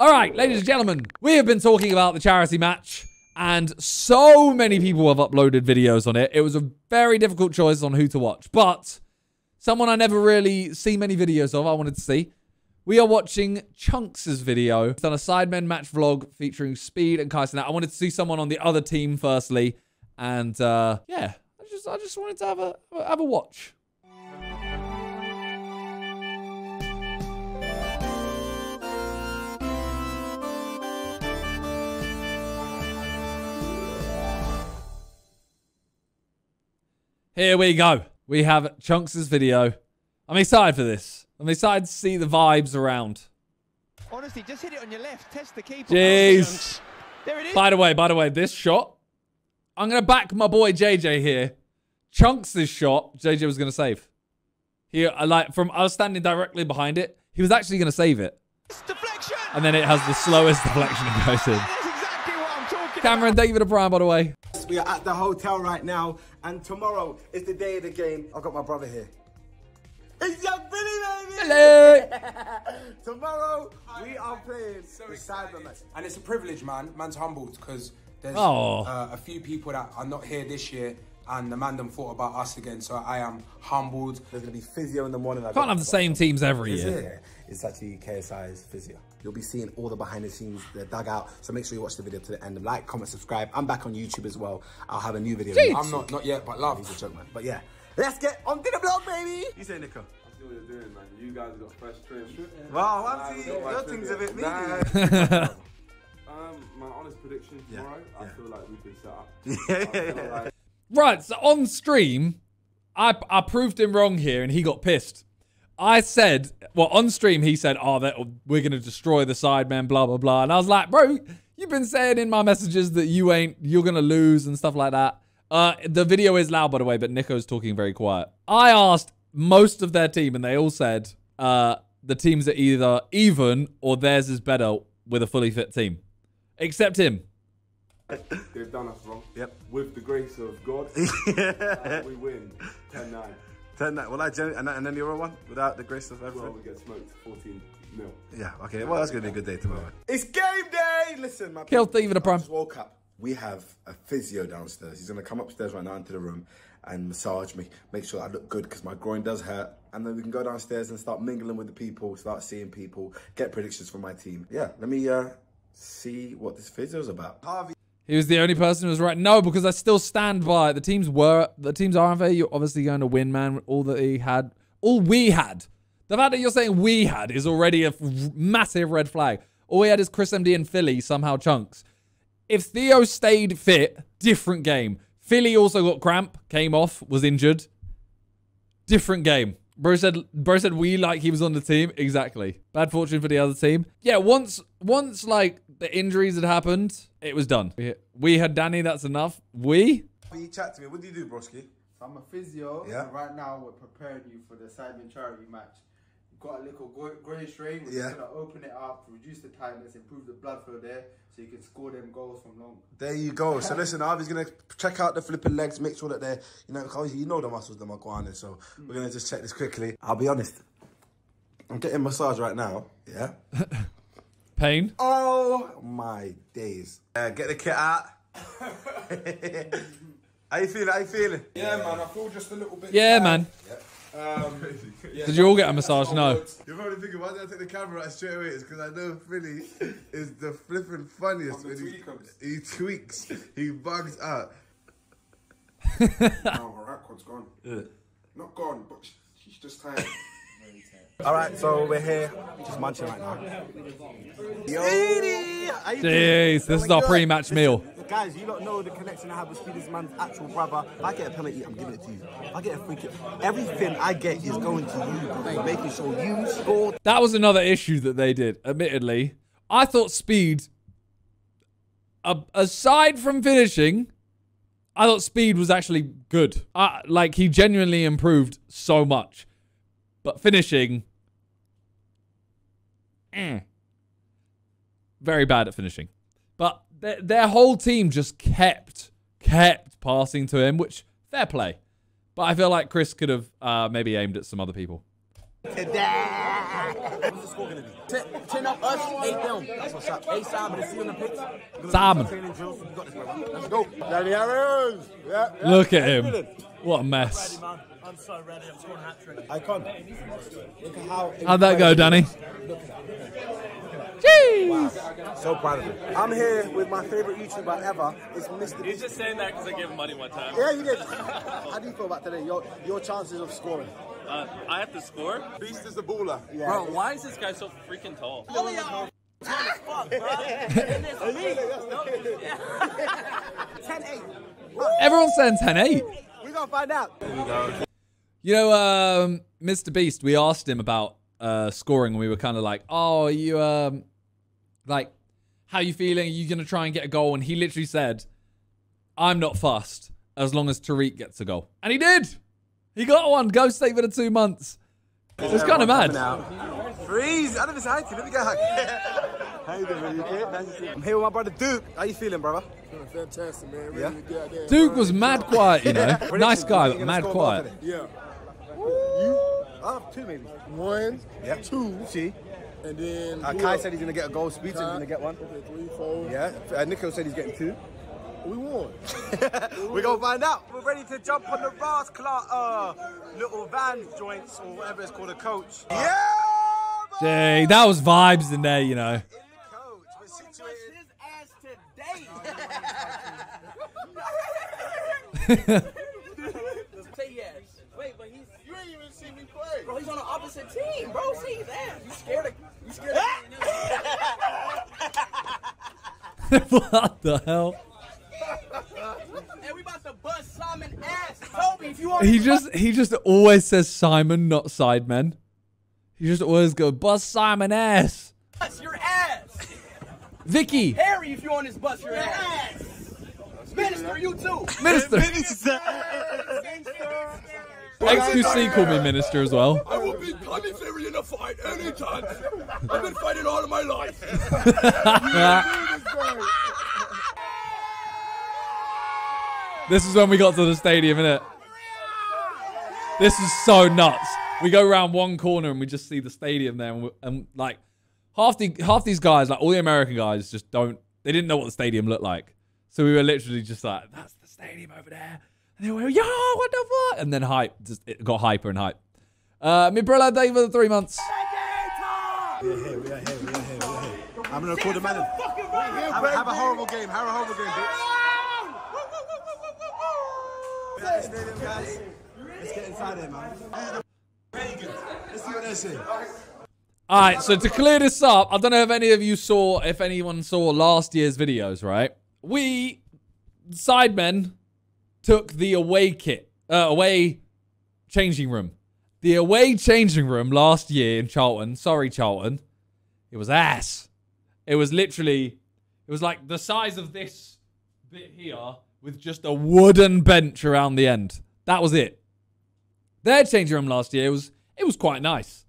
All right, ladies and gentlemen, we have been talking about the charity match, and so many people have uploaded videos on it. It was a very difficult choice on who to watch, but someone I never really see many videos of, I wanted to see. We are watching Chunks' video. He's done a Sidemen match vlog featuring Speed and Kai Cenat. I wanted to see someone on the other team firstly, and yeah, I just wanted to have a watch. Here we go. We have Chunks' video. I'm excited for this. I'm excited to see the vibes around. Honestly, just hit it on your left. Test the cable. Jeez. There it is. By the way, this shot, I'm going to back my boy JJ here. Chunks' shot, JJ was going to save. I was standing directly behind it. He was actually going to save it. Deflection. And then it has the slowest deflection and goes in. That's exactly what I'm talking Cameron, about. Thank you for the prime, by the way. We are at the hotel right now, and tomorrow is the day of the game. I've got my brother here. It's your Philly, baby! Hello! Tomorrow, we are playing the Cyber match. And it's a privilege, man. Man's humbled, because there's a few people that are not here this year, and the man them thought about us again, so I am humbled. There's going to be physio in the morning. Can't have the same teams every year. It's actually KSI's physio. You'll be seeing all the behind the scenes, the dugout. So make sure you watch the video to the end. Like, comment, subscribe. I'm back on YouTube as well. I'll have a new video. I'm not yet, but love. He's a joke, man. But yeah, let's get on to the vlog, baby. You say, Nico. I see what you're doing, man. You guys got fresh trims. Wow, I'm seeing your things a bit meaty. My honest prediction tomorrow, I feel like we've been set up. Like... Right, so on stream, I proved him wrong here and he got pissed. I said, well, on stream, he said, oh, we're going to destroy the Sidemen, blah, blah, blah. And I was like, bro, you've been saying in my messages that you're going to lose and stuff like that. The video is loud, by the way, but Nico's talking very quiet. I asked most of their team and they all said the teams are either even or theirs is better with a fully fit team. Except him. They've done us wrong. Yep. With the grace of God, we win 10-9. Well, and then the other one, without the grace of everyone. Well, we get smoked 14-0. Yeah, okay. Well, that's going to be a good day tomorrow. It's game day! Listen, my people. Kill Thieve in the prime. World Cup. We have a physio downstairs. He's going to come upstairs right now into the room and massage me, make sure I look good because my groin does hurt. And then we can go downstairs and start mingling with the people, start seeing people, get predictions from my team. Yeah, let me see what this physio's about. Harvey. He was the only person who was right. No, because I still stand by it. The teams are unfair. You're obviously going to win, man. All that he had, all we had. The fact that you're saying we had is already a massive red flag. All we had is Chris MD and Philly, somehow Chunks. If Theo stayed fit, different game. Philly also got cramp, came off, was injured. Different game. Bro said we like he was on the team. Exactly. Bad fortune for the other team. Yeah, once like the injuries had happened, it was done. We had Danny, that's enough. You chat to me. What do you do, broski? So I'm a physio. Yeah. And right now we're preparing you for the Sidemen charity match. You've got a little groin strain. We're just going to open it up, reduce the tightness, improve the blood flow there so you can score them goals from long. There you go. So listen, Harvey's going to check out the flipping legs, make sure that they're, you know the muscles that are going in. So we're going to just check this quickly. I'll be honest. I'm getting massage right now. Yeah. Pain. Oh my days. Get the kit out. How you feeling? Yeah, man, I feel just a little bit. Yeah, man. Yeah. Did you all get a massage? No. You're probably thinking, why did I take the camera out straight away? It's because I know Philly is the flipping funniest when he tweaks. He bugs out. No, her record's gone. Yeah. Not gone, but she's just tired. All right, so we're here, just munching right now. Yo. Jeez, this is our pre-match meal. Guys, you lot know the connection I have with Speed, this man's actual brother. If I get a penalty, I'm giving it to you. If I get a free kick, everything I get is going to you, bro. Making sure you score. That was another issue that they did, admittedly. I thought Speed, aside from finishing, I thought Speed was actually good. Like, he genuinely improved so much. But finishing, very bad at finishing. But their whole team just kept passing to him, which, fair play. But I feel like Chris could have maybe aimed at some other people. What's the score gonna be? 10 up us, 8 them. That's what's up. 8 Simon. See you in the picks. Simon. Let's go. Danny Harris. Yeah, yeah. Look at him. What a mess. I'm ready, man. I'm so ready. I'm scoring a hat trick. Icon. Look at how. How'd that go, Danny? Jeez. Wow. So proud of him. I'm here with my favorite YouTuber ever. It's Mr. Beast. He's just saying that because I gave him money one time. Yeah, you did. How do you feel about today? Your chances of scoring. I have to score? Beast is the baller. Yeah. Bro, why is this guy so freaking tall? Oh, yeah. Fuck, bro. Everyone's saying 10-8. We're going to find out. You know, Mr. Beast, we asked him about scoring, and we were kind of like, oh, are you, like, how you feeling? Are you going to try and get a goal? And he literally said, I'm not fussed as long as Tariq gets a goal. And he did. He got one. Go stay for the 2 months. It's kind of mad. Freeze! Out of his height. Let me get a hug. How you doing, man? Okay? Nice to see you. I'm here with my brother Duke. How you feeling, brother? Feeling fantastic, man. Ready to get out there. Duke was mad quiet, you know. Nice guy, but mad quiet. Yeah. I have two, maybe. One. Yeah. Two. See. And then. Kai said he's gonna get a goal. Speed said he's gonna get one. Okay, 3, 4. Yeah. Nico said he's getting 2. We won. We're going to find out. We're ready to jump on the Ras Clark little van joints or whatever it's called, a coach. Yeah! Dang, that was vibes in there, you know. In the coach. We're situated his ass today. Say yes. Wait, but he's... You ain't even seen me play. Bro, he's on the opposite team, bro. See his ass. You scared of... You scared of... What the hell? He just always says Simon, not Sidemen. He just always go bust Simon ass. Bust your ass. Vicky. Harry, if you're on this bus, your ass. Minister, you too. Minister. Minister. XQC called me Minister as well. I will be commentary in a fight anytime. I've been fighting all of my life. This is when we got to the stadium, innit? This is so nuts. We go around one corner and we just see the stadium there, and like half these guys, like all the American guys, just don't. They didn't know what the stadium looked like, so we were literally just like, "That's the stadium over there," and they were, "Yo, what the fuck?" And then hype just it got hyper and hype. Mi brother, Dave for the 3 months. We're here. I'm gonna record a man. Have a horrible game. Have a horrible game, bitch. That's the stadium, guys. Let's get inside here, man. Let's see what they say. All right, so to clear this up, I don't know if any of you saw, if anyone saw last year's videos, right? We, Sidemen, took the away kit, away changing room. The away changing room last year in Charlton, sorry, Charlton, it was ass. It was literally, it was like the size of this bit here with just a wooden bench around the end. That was it. Their changing room last year was quite nice.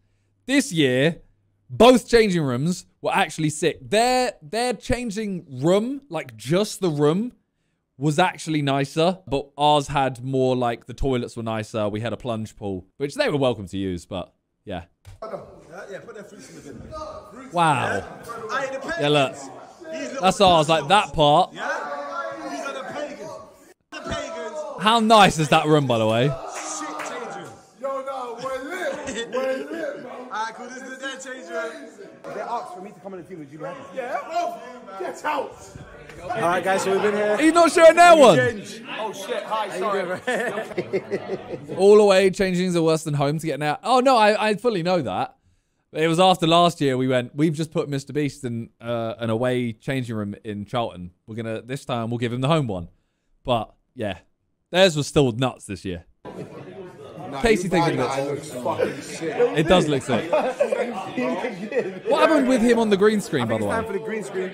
This year, both changing rooms were actually sick. Their changing room, like just the room, was actually nicer. But ours had more like the toilets were nicer. We had a plunge pool, which they were welcome to use, but yeah. Wow. Yeah, look. That's ours. Like that part. How nice is that room, by the way? They asked for me to come on the team. Would you be happy? Yeah, well, get out. All right, guys, so we've been here. Are you not sharing that one? Oh, shit. Hi, sorry. All away changings are worse than home to get out. Oh, no, I fully know that. It was after last year we went, we've just put Mr. Beast in an away changing room in Charlton. We're going to, this time, we'll give him the home one. But, yeah, theirs was still nuts this year. Casey thinks it looks fucking sick. It does look sick. What happened with him on the green screen, by the way? For the green screen.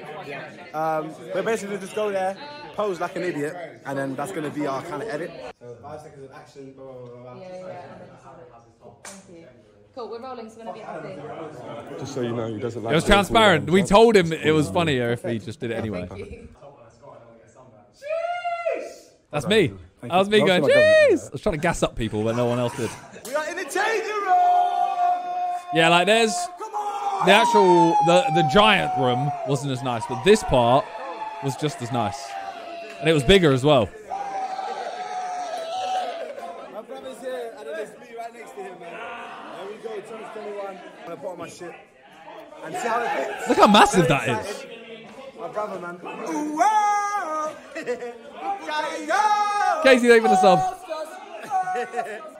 We're basically just go there, pose like an idiot, and then that's going to be our kind of edit. So 5 seconds of action. Thank you. Cool, we're rolling, so we're going to be happy. Just so you know, he doesn't like it. It was transparent. We told him it was funnier if he just did it anyway. That's me. That was me going, jeez! I was trying to gas up people, but no one else did. We are in the changing room! Yeah, like there's the actual, the giant room wasn't as nice, but this part was just as nice. And it was bigger as well. My brother's here, and then it's me right next to him, man. There we go, 21. I'm gonna put on my shit. And see how it fits. Look how massive that is. My brother, man. Casey, thank you for the sub. Get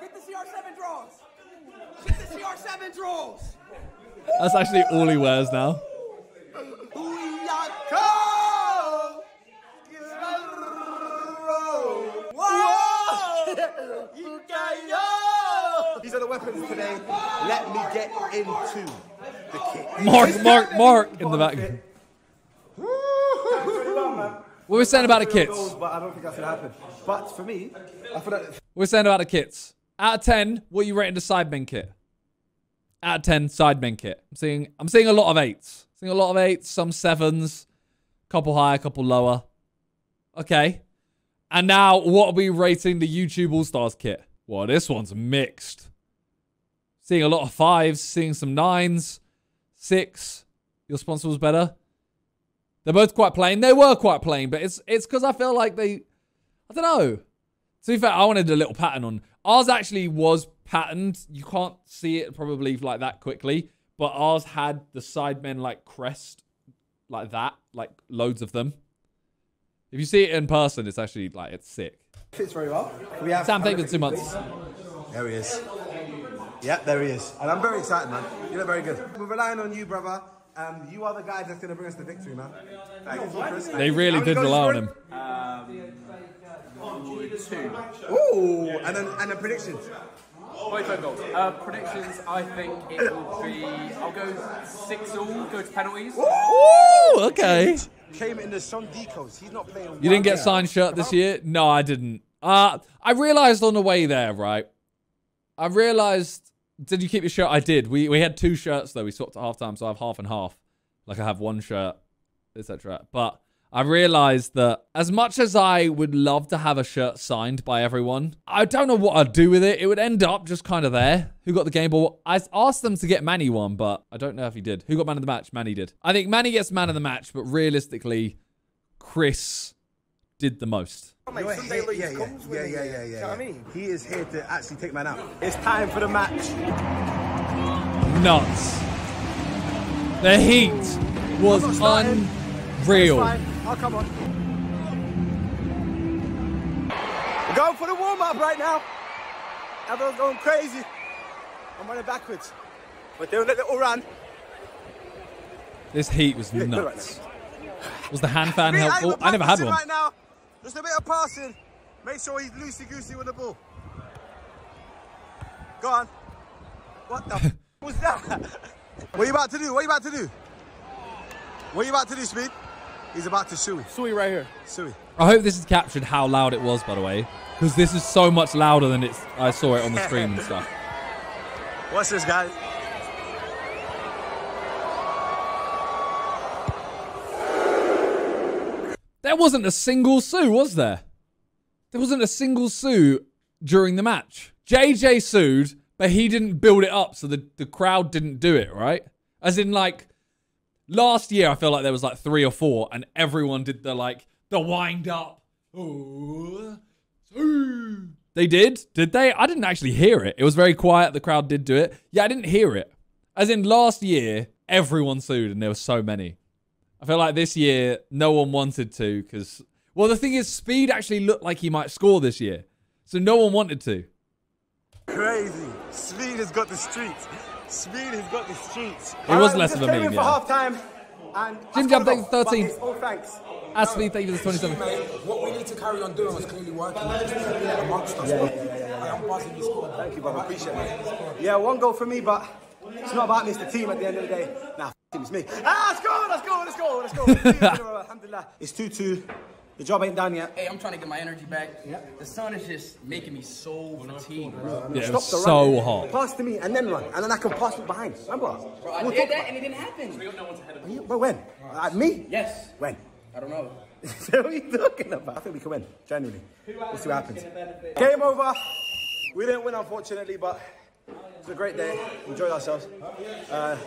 the CR7 draws. Get the CR7 draws. That's actually all he wears now. These are the weapons today. Let me get into the kit. Mark in the back. What were we saying about the kits? But I don't think that's gonna happen. But for me, I feel like we're saying about the kits. Out of 10, what are you rating the Sidemen kit? Out of 10, Sidemen kit. I'm seeing a lot of 8s. Seeing a lot of 8s, some 7s, couple higher, couple lower. Okay. And now, what are we rating the YouTube All-Stars kit? Well, this one's mixed. Seeing a lot of 5s, seeing some 9s, 6. Your sponsor was better. They're both quite plain. They were quite plain, but it's because I feel like they... I don't know. To be fair, I wanted a little pattern on. Ours actually was patterned. You can't see it probably like that quickly, but ours had the Sidemen like crest, like that, like loads of them. If you see it in person, it's actually like, it's sick. Fits very well. We have Sam, thank you for 2 months. There he is. Yep, there he is. And I'm very excited, man. You look very good. We're relying on you, brother. You are the guy that's going to bring us the victory, man. Thank you, Chris. They really did rely on him. Ooh, and a prediction. Predictions, I think it will be, I'll go 6-all, go to penalties. Ooh, okay. Came in the Son Decos. He's not playing. You didn't get signed shirt this year? No, I didn't. I realised on the way there, right? I realised, did you keep your shirt? I did. We had 2 shirts though. We swapped at half time, so I have half and half. Like I have 1 shirt, etc. But I realised that as much as I would love to have a shirt signed by everyone, I don't know what I'd do with it. It would end up just kind of there. Who got the game ball? I asked them to get Manny one, but I don't know if he did. Who got man of the match? Manny did. I think Manny gets man of the match, but realistically, Chris did the most. Yeah. I mean, he is here to actually take man out. It's time for the match. Nuts. The heat was unreal. Oh, come on. We're going for the warm-up right now. Everyone's going crazy. I'm running backwards. But they'll let it all run. This heat was nuts. Was the hand fan helpful? I never had one. Right now. Just a bit of passing. Make sure he's loosey-goosey with the ball. Go on. What the f was that? What are you about to do? What are you about to do? What are you about to do, Speed? He's about to suey. Suey right here. Suey. I hope this is captured how loud it was, by the way. Because this is so much louder than it's. I saw it on the stream and stuff. Watch this, guys. There wasn't a single sue, was there? There wasn't a single sue during the match. JJ sued, but he didn't build it up, so the crowd didn't do it, right? As in, like... Last year, I feel like there was like 3 or 4, and everyone did the like the wind up. Ooh. They did they? I didn't actually hear it. It was very quiet. The crowd did do it. Yeah, I didn't hear it. As in last year, everyone sued, and there were so many. I feel like this year, no one wanted to because, well, the thing is, Speed actually looked like he might score this year, so no one wanted to. Crazy. Speed has got the streets. Speed has got the streets. It was less of a meme, yeah. Half time, and Jim Jump, thank you for 13. Ashley, thank you for the 27. What we need to carry on doing is clearly working. Thank you, brother. Appreciate it. Yeah, 1 goal for me, but it's not about me. It's the team at the end of the day. Nah, it's me. Let's go. Alhamdulillah. It's 2-2. The job ain't done yet. Hey, I'm trying to get my energy back. Yeah. The sun is just making me so fatigued. Yeah, it was so hot. Pass to me and then run. And then I can pass it behind. Remember? Bro, I did that and it didn't happen. So we got no one's ahead of me. But when? Me? Yes. When? I don't know. What are you talking about? I think we can win. Genuinely. We'll see what happens. Game over. We didn't win, unfortunately, but It was a great day. Enjoyed ourselves.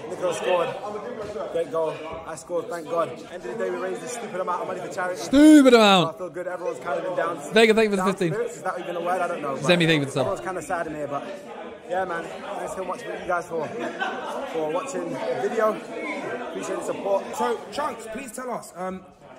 Nicola scored. Great goal. I scored. Thank God. End of the day, we raised a stupid amount of money for charity. Stupid amount. I feel good. Everyone's kind of been down. Vega, thank you for the 15. Is that even a word? I don't know. Zemi, thank you for the sub. Everyone's kind of sad in here, but yeah, man. Thanks so much for you guys for watching the video. Appreciate the support. So, Chunks, please tell us.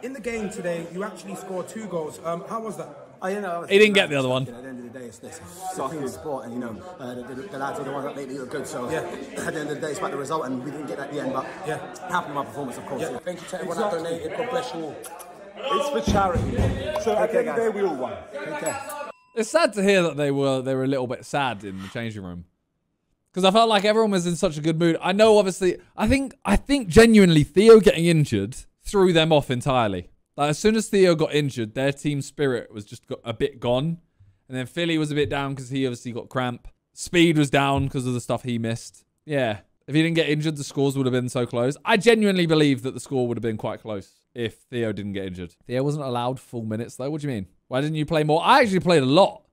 In the game today, you actually scored 2 goals. How was that? He didn't get the other one. At the end of the day, it's fucking sport, and you know, the lads are the ones that make you look good. So yeah. At the end of the day, it's about the result, and we didn't get that at the end, but yeah, happy with my performance, of course. Yeah. Yeah. Thank you to everyone that donated. God bless you all. It's for charity. So at the end of the day, we all won. Okay. It's sad to hear that they were a little bit sad in the changing room, because I felt like everyone was in such a good mood. I know, obviously, I think genuinely Theo getting injured threw them off entirely. Like, as soon as Theo got injured, their team spirit was just a bit gone. And then Philly was a bit down because he obviously got cramp. Speed was down because of the stuff he missed. Yeah. If he didn't get injured, the scores would have been so close. I genuinely believe that the score would have been quite close if Theo didn't get injured. Theo wasn't allowed full minutes, though. What do you mean? Why didn't you play more? I actually played a lot.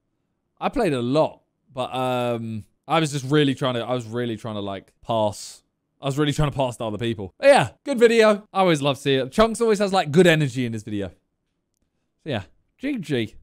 I played a lot. But I was just really trying to, like, pass. I was really trying to pass to other people. But yeah, good video. I always love seeing it. Chunks always has like good energy in his video. So yeah, GG.